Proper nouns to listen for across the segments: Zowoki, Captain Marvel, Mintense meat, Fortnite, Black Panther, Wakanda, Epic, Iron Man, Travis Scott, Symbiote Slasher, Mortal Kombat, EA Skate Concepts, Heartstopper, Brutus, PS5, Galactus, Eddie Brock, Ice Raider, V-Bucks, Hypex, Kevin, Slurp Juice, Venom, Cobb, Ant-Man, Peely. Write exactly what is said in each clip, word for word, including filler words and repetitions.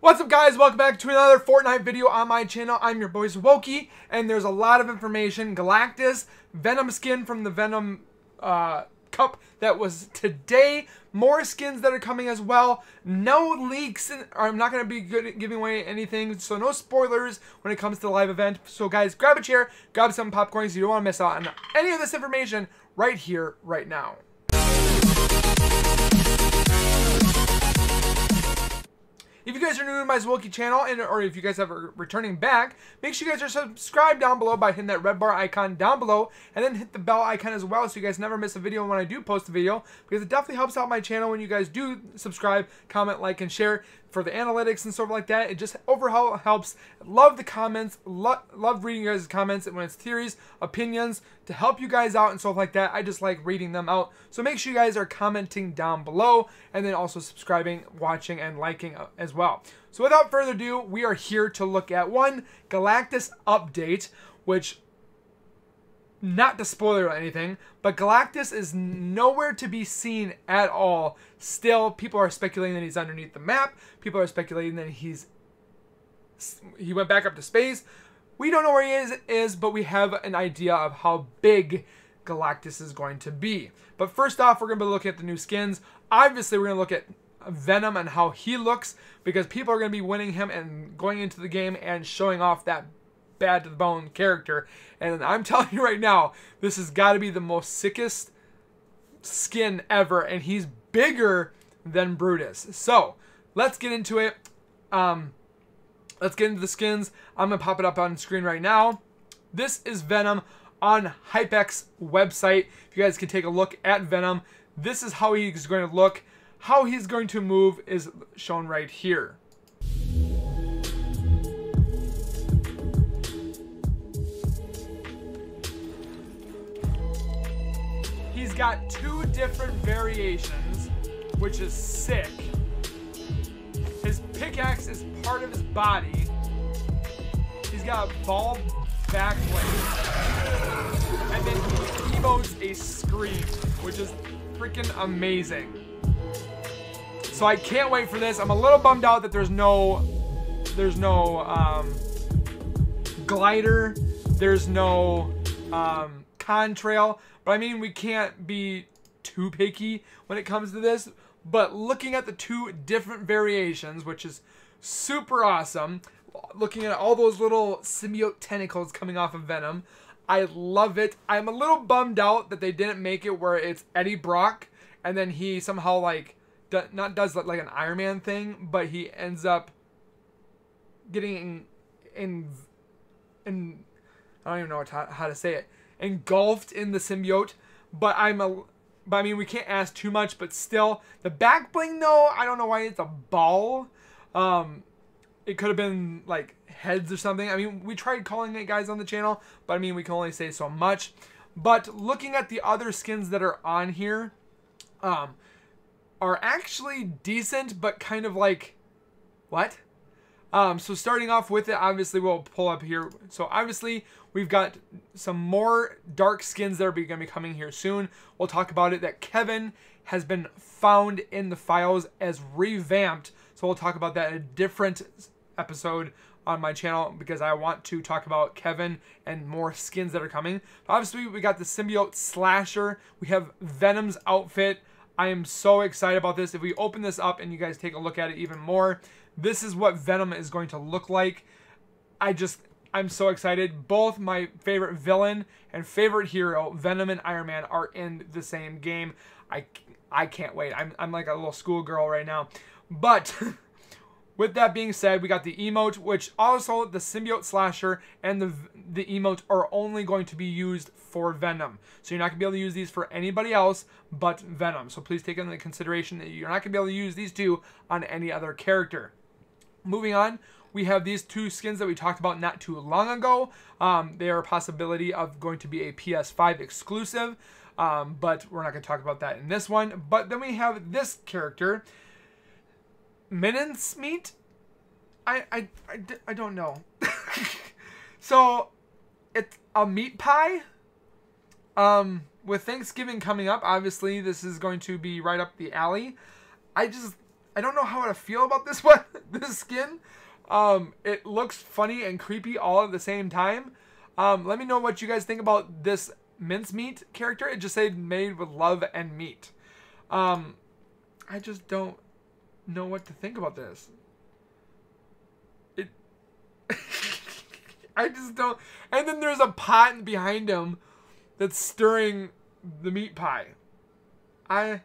What's up, guys? Welcome back to another Fortnite video on my channel. I'm your boy Zowoki, and there's a lot of information. Galactus, Venom skin from the Venom uh, cup that was today. More skins that are coming as well. No leaks. In, or I'm not going to be good at giving away anything, so no spoilers when it comes to the live event. So guys, grab a chair, grab some popcorn, so you don't want to miss out on any of this information right here, right now. If you guys are new to my Zowoki channel, and or if you guys are returning back, make sure you guys are subscribed down below by hitting that red bar icon down below, and then hit the bell icon as well so you guys never miss a video when I do post a video, because it definitely helps out my channel when you guys do subscribe, comment, like, and share for the analytics and stuff like that. It just overall helps. Love the comments. Lo love reading you guys' comments, and when it's theories, opinions, to help you guys out and stuff like that. I just like reading them out. So make sure you guys are commenting down below, and then also subscribing, watching, and liking as well. Well, so without further ado, we are here to look at one Galactus update, which, not to spoiler anything, but Galactus is nowhere to be seen at all. Still, people are speculating that he's underneath the map. People are speculating that he's he went back up to space. We don't know where he is, is but we have an idea of how big Galactus is going to be. But first off, we're going to be looking at the new skins. Obviously, we're going to look at Venom and how he looks, because people are going to be winning him and going into the game and showing off that bad to the bone character. And I'm telling you right now, this has got to be the most sickest skin ever, and he's bigger than Brutus. So let's get into it. Um, let's get into the skins. I'm going to pop it up on screen right now. This is Venom on Hypex website. If you guys can take a look at Venom, this is how he's going to look. How he's going to move is shown right here. He's got two different variations, which is sick. His pickaxe is part of his body. He's got a ball back blade. And then he emotes a scream, which is freaking amazing. So I can't wait for this. I'm a little bummed out that there's no, there's no um, glider, there's no um, contrail. But I mean, we can't be too picky when it comes to this. But looking at the two different variations, which is super awesome, looking at all those little symbiote tentacles coming off of Venom, I love it. I'm a little bummed out that they didn't make it where it's Eddie Brock, and then he somehow like, Do, not does like an Iron Man thing, but he ends up getting in, in, in I don't even know how to, how to say it, engulfed in the symbiote. But I'm a, but I mean, we can't ask too much. But still, the back bling though, I don't know why it's a ball. Um, it could have been like heads or something. I mean, we tried calling it, guys, on the channel, but I mean, we can only say so much. But looking at the other skins that are on here, um. are actually decent, but kind of like, what? Um, so starting off with it, obviously we'll pull up here. So obviously we've got some more dark skins that are going to be coming here soon. We'll talk about it, that Kevin has been found in the files as revamped. So we'll talk about that in a different episode on my channel, because I want to talk about Kevin and more skins that are coming. Obviously we got the Symbiote Slasher. We have Venom's outfit. I am so excited about this. If we open this up and you guys take a look at it even more, this is what Venom is going to look like. I just, I'm so excited. Both my favorite villain and favorite hero, Venom and Iron Man, are in the same game. I, I can't wait. I'm, I'm like a little schoolgirl right now. But with that being said, we got the emote, which also the Symbiote Slasher and the, the emote are only going to be used for Venom. So you're not going to be able to use these for anybody else but Venom. So please take into consideration that you're not going to be able to use these two on any other character. Moving on, we have these two skins that we talked about not too long ago. Um, they are a possibility of going to be a P S five exclusive, um, but we're not going to talk about that in this one. But then we have this character, Mintense meat? I, I, I, I don't know. So, it's a meat pie. Um, with Thanksgiving coming up, obviously, this is going to be right up the alley. I just, I don't know how to feel about this one, this skin. Um, it looks funny and creepy all at the same time. Um, let me know what you guys think about this mincemeat character. It just said made with love and meat. Um, I just don't know what to think about this. It, I just don't. And then there's a pot behind him that's stirring the meat pie. I.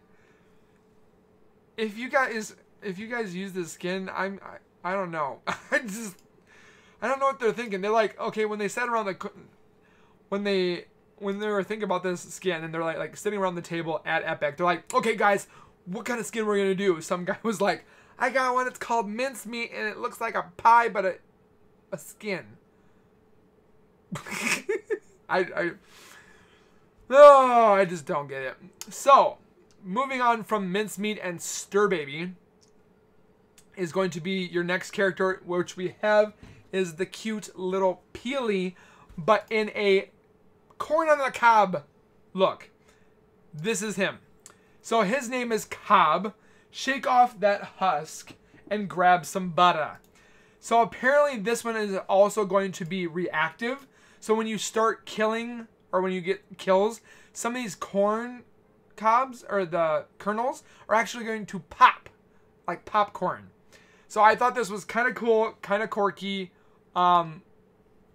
If you guys, if you guys use this skin, I'm, I, I don't know. I just, I don't know what they're thinking. They're like, okay, when they sat around the, when they, when they were thinking about this skin, and they're like, like sitting around the table at Epic, they're like, okay, guys, what kind of skin we're gonna do? Some guy was like, I got one. It's called mincemeat, and it looks like a pie, but a, a skin. I, I, no, I just don't get it. So. Moving on from mincemeat and stir baby is going to be your next character, which we have is the cute little Peely, but in a corn on the cob look. This is him. So his name is Cobb. Shake off that husk and grab some butter. So apparently this one is also going to be reactive. So when you start killing, or when you get kills, some of these corn cobs or the kernels are actually going to pop like popcorn. So I thought this was kind of cool, kind of quirky. um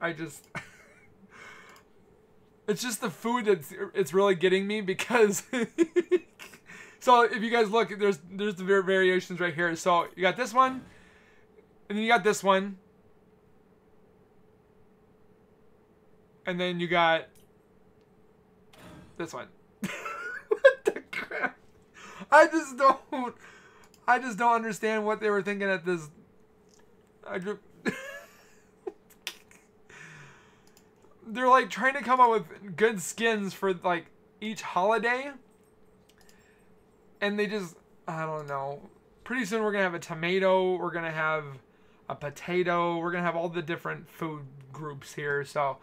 I just it's just the food that's it's really getting me, because so if you guys look, there's there's the variations right here. So you got this one, and then you got this one, and then you got this one. I just don't, I just don't understand what they were thinking at this. I just, they're like trying to come up with good skins for like each holiday. And they just, I don't know. Pretty soon we're going to have a tomato. We're going to have a potato. We're going to have all the different food groups here. So,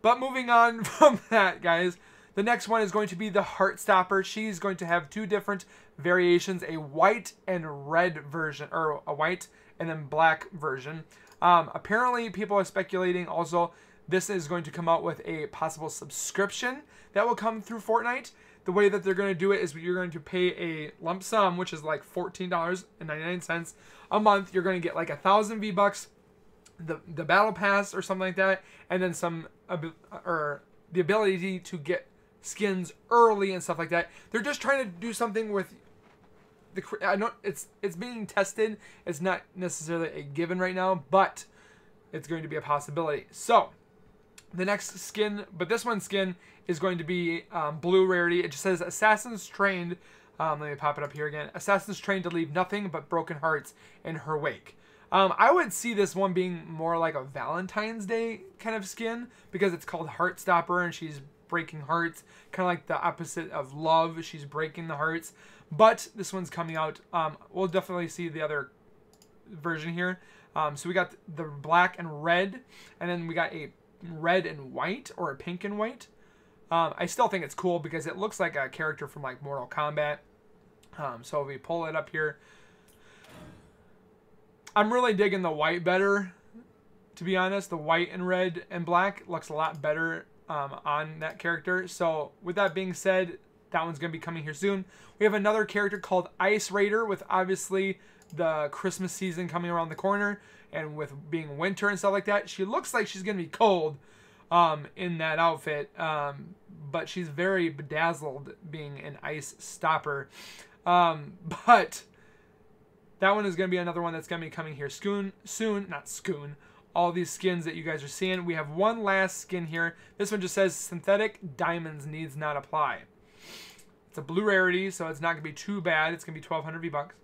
but moving on from that, guys. The next one is going to be the Heartstopper. She's going to have two different variations, a white and red version, or a white and then black version. Um, apparently, people are speculating also this is going to come out with a possible subscription that will come through Fortnite. The way that they're going to do it is you're going to pay a lump sum, which is like fourteen dollars and ninety-nine cents a month. You're going to get like a thousand V-Bucks, the, the Battle Pass or something like that, and then some, or the ability to get skins early and stuff like that. They're just trying to do something with the, I know it's it's being tested. It's not necessarily a given right now, but it's going to be a possibility. So the next skin, but this one skin is going to be um, blue rarity. It just says assassins trained. Um, let me pop it up here again. Assassins trained to leave nothing but broken hearts in her wake. Um, I would see this one being more like a Valentine's Day kind of skin, because it's called Heartstopper and she's breaking hearts, kind of like the opposite of love. She's breaking the hearts, but this one's coming out. Um, we'll definitely see the other version here. Um, so we got the black and red, and then we got a red and white, or a pink and white. Um, I still think it's cool because it looks like a character from like Mortal Kombat. Um, so if we pull it up here, I'm really digging the white better, to be honest. The white and red and black looks a lot better Um, on that character. So with that being said, that one's going to be coming here soon. We have another character called Ice Raider, with obviously the Christmas season coming around the corner, and with being winter and stuff like that, she looks like she's going to be cold um, in that outfit, um, but she's very bedazzled being an ice stopper. Um, but that one is going to be another one that's going to be coming here soon, soon, not soon. All these skins that you guys are seeing. We have one last skin here. This one just says synthetic diamonds needs not apply. It's a blue rarity, so it's not going to be too bad. It's going to be twelve hundred V-Bucks.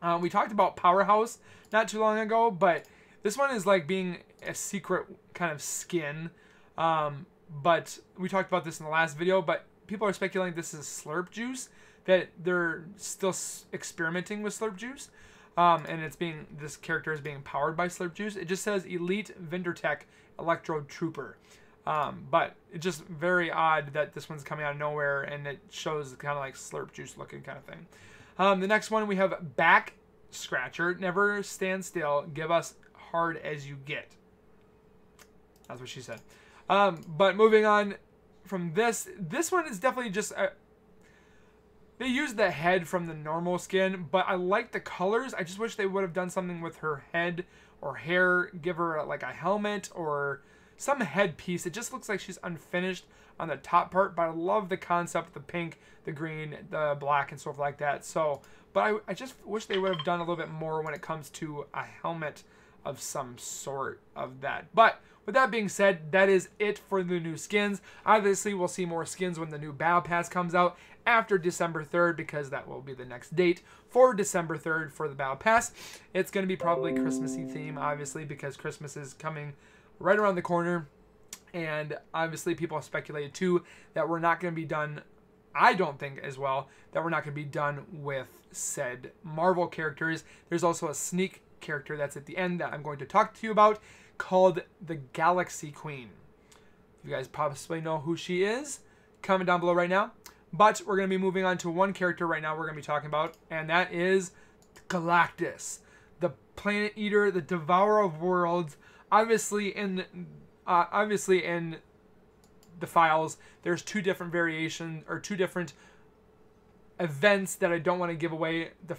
Um, we talked about Powerhouse not too long ago, but this one is like being a secret kind of skin. Um, but we talked about this in the last video, but people are speculating this is Slurp Juice, that they're still experimenting with Slurp Juice. Um, and it's being, this character is being powered by Slurp Juice. It just says Elite Vendor Tech Electro Trooper. Um, but it's just very odd that this one's coming out of nowhere, and it shows kind of like Slurp Juice looking kind of thing. Um, the next one we have Back Scratcher. Never stand still. Give us hard as you get. That's what she said. Um, but moving on from this, this one is definitely just... A, they used the head from the normal skin, but I like the colors. I just wish they would have done something with her head or hair. Give her like a helmet or some headpiece. It just looks like she's unfinished on the top part, but I love the concept, the pink, the green, the black, and stuff like that. So, but I, I just wish they would have done a little bit more when it comes to a helmet of some sort of that. But with that being said, that is it for the new skins. Obviously, we'll see more skins when the new Battle Pass comes out after December third, because that will be the next date for December third for the Battle Pass. It's going to be probably Christmassy theme, obviously, because Christmas is coming right around the corner. And obviously, people have speculated, too, that we're not going to be done, I don't think as well, that we're not going to be done with said Marvel characters. There's also a sneak character that's at the end that I'm going to talk to you about, called the Galaxy Queen. You guys possibly know who she is. Comment down below right now. But we're going to be moving on to one character right now we're going to be talking about, and that is Galactus, the planet eater, the devourer of worlds. Obviously in uh, obviously in the files, there's two different variations or two different events that I don't want to give away. The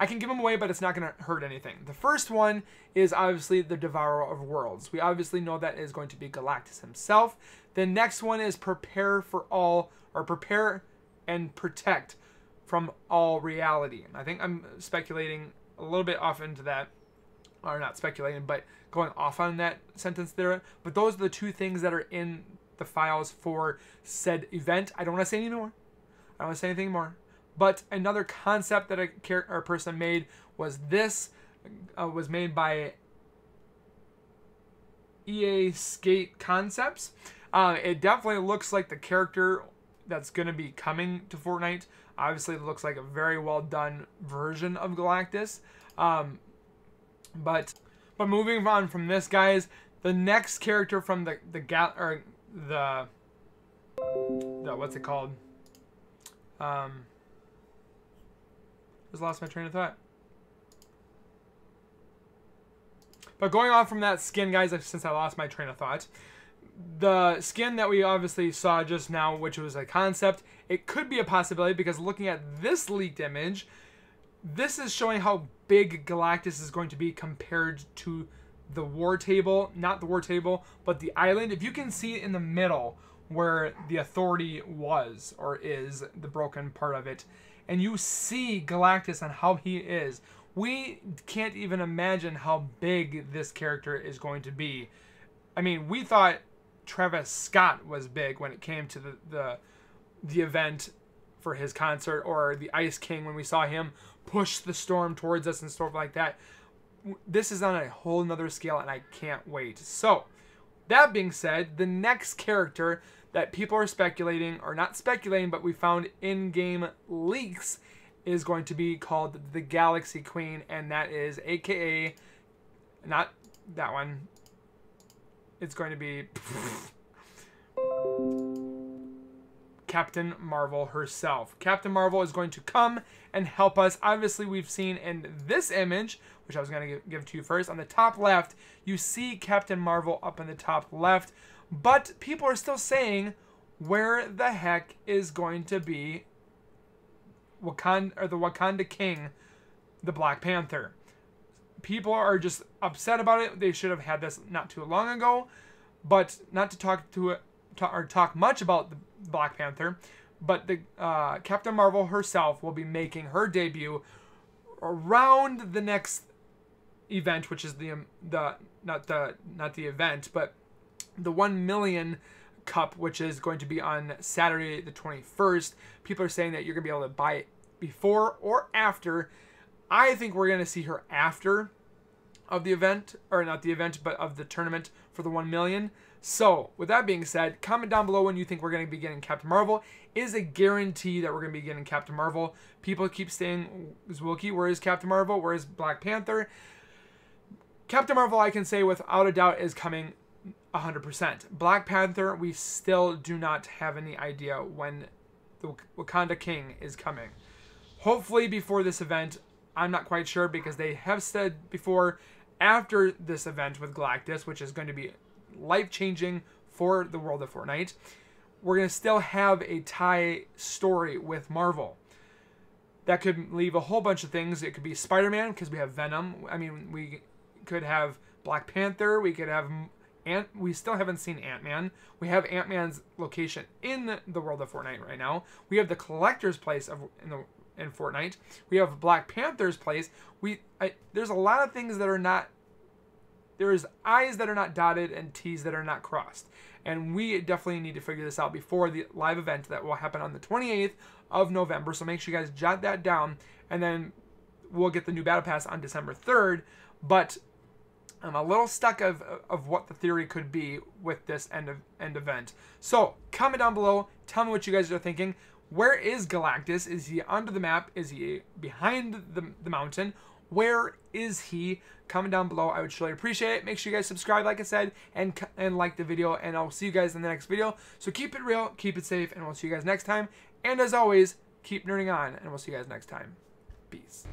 I can give them away, but it's not going to hurt anything. The first one is obviously the Devourer of Worlds. We obviously know that is going to be Galactus himself. The next one is Prepare for All, or Prepare and Protect from All Reality. I think I'm speculating a little bit off into that. Or not speculating, but going off on that sentence there. But those are the two things that are in the files for said event. I don't want to say any more. I don't want to say anything more. But another concept that a, or a person made was this, uh, was made by E A Skate Concepts. Uh, it definitely looks like the character that's going to be coming to Fortnite. Obviously, it looks like a very well done version of Galactus. Um, but but moving on from this, guys, the next character from the the gal or the the what's it called? Um. Just lost my train of thought. But going on from that skin, guys, since I lost my train of thought, the skin that we obviously saw just now, which was a concept, it could be a possibility, because looking at this leaked image, this is showing how big Galactus is going to be compared to the war table. Not the war table, but the island. If you can see in the middle where the Authority was, or is, the broken part of it, and you see Galactus and how he is. We can't even imagine how big this character is going to be. I mean, we thought Travis Scott was big when it came to the, the, the event for his concert, or the Ice King when we saw him push the storm towards us and stuff like that. This is on a whole nother scale, and I can't wait. So, that being said, the next character that people are speculating, or not speculating, but we found in-game leaks, is going to be called the Galaxy Queen, and that is A K A not that one. It's going to be Captain Marvel herself. Captain Marvel is going to come and help us. Obviously, we've seen in this image, which I was going to give to you first, on the top left, you see Captain Marvel up in the top left. But people are still saying, where the heck is going to be Wakanda, or the Wakanda King, the Black Panther? People are just upset about it. They should have had this not too long ago. But not to talk to it or talk much about the Black Panther, but the uh, Captain Marvel herself will be making her debut around the next event, which is the the not the not the event, but the one million cup, which is going to be on Saturday the twenty-first. People are saying that you're going to be able to buy it before or after. I think we're going to see her after of the event, or not the event, but of the tournament for the one million. So, with that being said, comment down below when you think we're going to be getting Captain Marvel. Is a guarantee that we're going to be getting Captain Marvel. People keep saying, Zowoki, where is Captain Marvel? Where is Black Panther? Captain Marvel, I can say without a doubt, is coming one hundred percent. Black Panther, we still do not have any idea when the Wakanda King is coming. Hopefully before this event, I'm not quite sure, because they have said before, after this event with Galactus, which is going to be life-changing for the world of Fortnite, we're going to still have a tie story with Marvel. That could leave a whole bunch of things. It could be Spider-Man, because we have Venom. I mean, we could have Black Panther. We could have... Ant we still haven't seen Ant-Man. We have Ant-Man's location in the world of Fortnite right now. We have the Collector's place of in, the, in Fortnite. We have Black Panther's place. We I, There's a lot of things that are not... There's I's that are not dotted and T's that are not crossed. And we definitely need to figure this out before the live event that will happen on the twenty-eighth of November. So make sure you guys jot that down. And then we'll get the new Battle Pass on December third. But I'm a little stuck of, of what the theory could be with this end, of, end event. So comment down below. Tell me what you guys are thinking. Where is Galactus? Is he under the map? Is he behind the, the mountain? Where is he? Comment down below. I would truly appreciate it. Make sure you guys subscribe, like I said, and, and like the video. And I'll see you guys in the next video. So keep it real, keep it safe, and we'll see you guys next time. And as always, keep nerding on, and we'll see you guys next time. Peace.